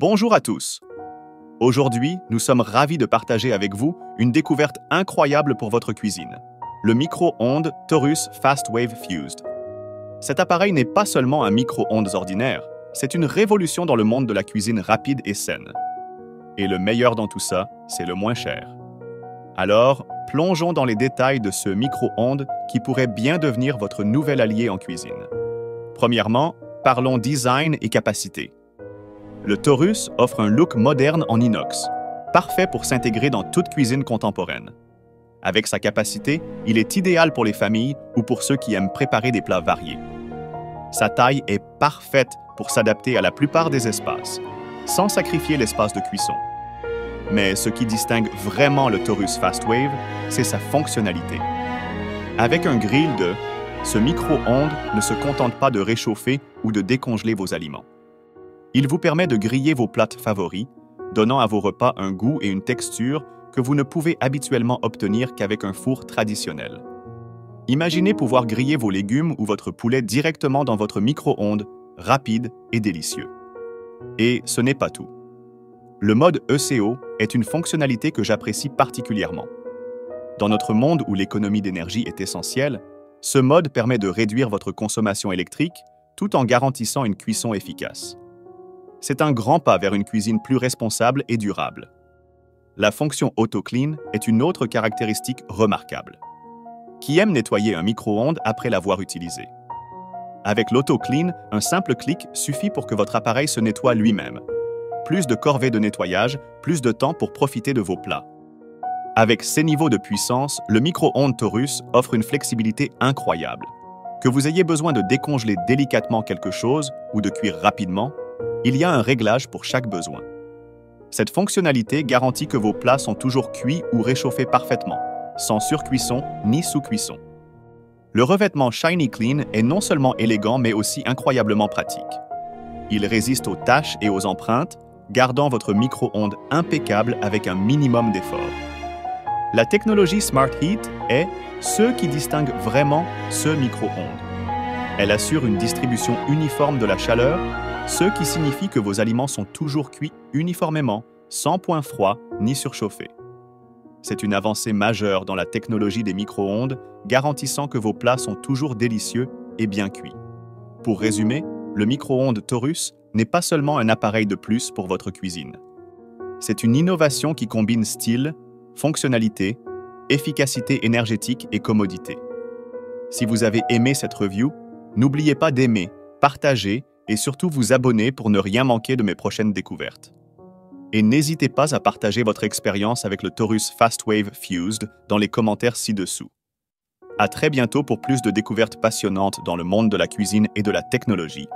Bonjour à tous. Aujourd'hui, nous sommes ravis de partager avec vous une découverte incroyable pour votre cuisine. Le micro-ondes Taurus Fastwave Fused. Cet appareil n'est pas seulement un micro-ondes ordinaire, c'est une révolution dans le monde de la cuisine rapide et saine. Et le meilleur dans tout ça, c'est le moins cher. Alors, plongeons dans les détails de ce micro-ondes qui pourrait bien devenir votre nouvel allié en cuisine. Premièrement, parlons design et capacité. Le Taurus offre un look moderne en inox, parfait pour s'intégrer dans toute cuisine contemporaine. Avec sa capacité, il est idéal pour les familles ou pour ceux qui aiment préparer des plats variés. Sa taille est parfaite pour s'adapter à la plupart des espaces, sans sacrifier l'espace de cuisson. Mais ce qui distingue vraiment le Taurus Fastwave, c'est sa fonctionnalité. Avec un grill de, ce micro-ondes ne se contente pas de réchauffer ou de décongeler vos aliments. Il vous permet de griller vos plats favoris, donnant à vos repas un goût et une texture que vous ne pouvez habituellement obtenir qu'avec un four traditionnel. Imaginez pouvoir griller vos légumes ou votre poulet directement dans votre micro-ondes, rapide et délicieux. Et ce n'est pas tout. Le mode ECO est une fonctionnalité que j'apprécie particulièrement. Dans notre monde où l'économie d'énergie est essentielle, ce mode permet de réduire votre consommation électrique tout en garantissant une cuisson efficace. C'est un grand pas vers une cuisine plus responsable et durable. La fonction AutoClean est une autre caractéristique remarquable. Qui aime nettoyer un micro-ondes après l'avoir utilisé? Avec l'AutoClean, un simple clic suffit pour que votre appareil se nettoie lui-même. Plus de corvées de nettoyage, plus de temps pour profiter de vos plats. Avec ces niveaux de puissance, le micro-ondes Taurus offre une flexibilité incroyable. Que vous ayez besoin de décongeler délicatement quelque chose ou de cuire rapidement, il y a un réglage pour chaque besoin. Cette fonctionnalité garantit que vos plats sont toujours cuits ou réchauffés parfaitement, sans surcuisson ni sous-cuisson. Le revêtement Shiny Clean est non seulement élégant mais aussi incroyablement pratique. Il résiste aux taches et aux empreintes, gardant votre micro-ondes impeccable avec un minimum d'effort. La technologie Smart Heat est ce qui distingue vraiment ce micro-ondes. Elle assure une distribution uniforme de la chaleur, ce qui signifie que vos aliments sont toujours cuits uniformément, sans point froid ni surchauffé. C'est une avancée majeure dans la technologie des micro-ondes, garantissant que vos plats sont toujours délicieux et bien cuits. Pour résumer, le micro-ondes Taurus n'est pas seulement un appareil de plus pour votre cuisine. C'est une innovation qui combine style, fonctionnalité, efficacité énergétique et commodité. Si vous avez aimé cette review, n'oubliez pas d'aimer, partager et surtout vous abonner pour ne rien manquer de mes prochaines découvertes. Et n'hésitez pas à partager votre expérience avec le Taurus Fastwave Fused dans les commentaires ci-dessous. À très bientôt pour plus de découvertes passionnantes dans le monde de la cuisine et de la technologie.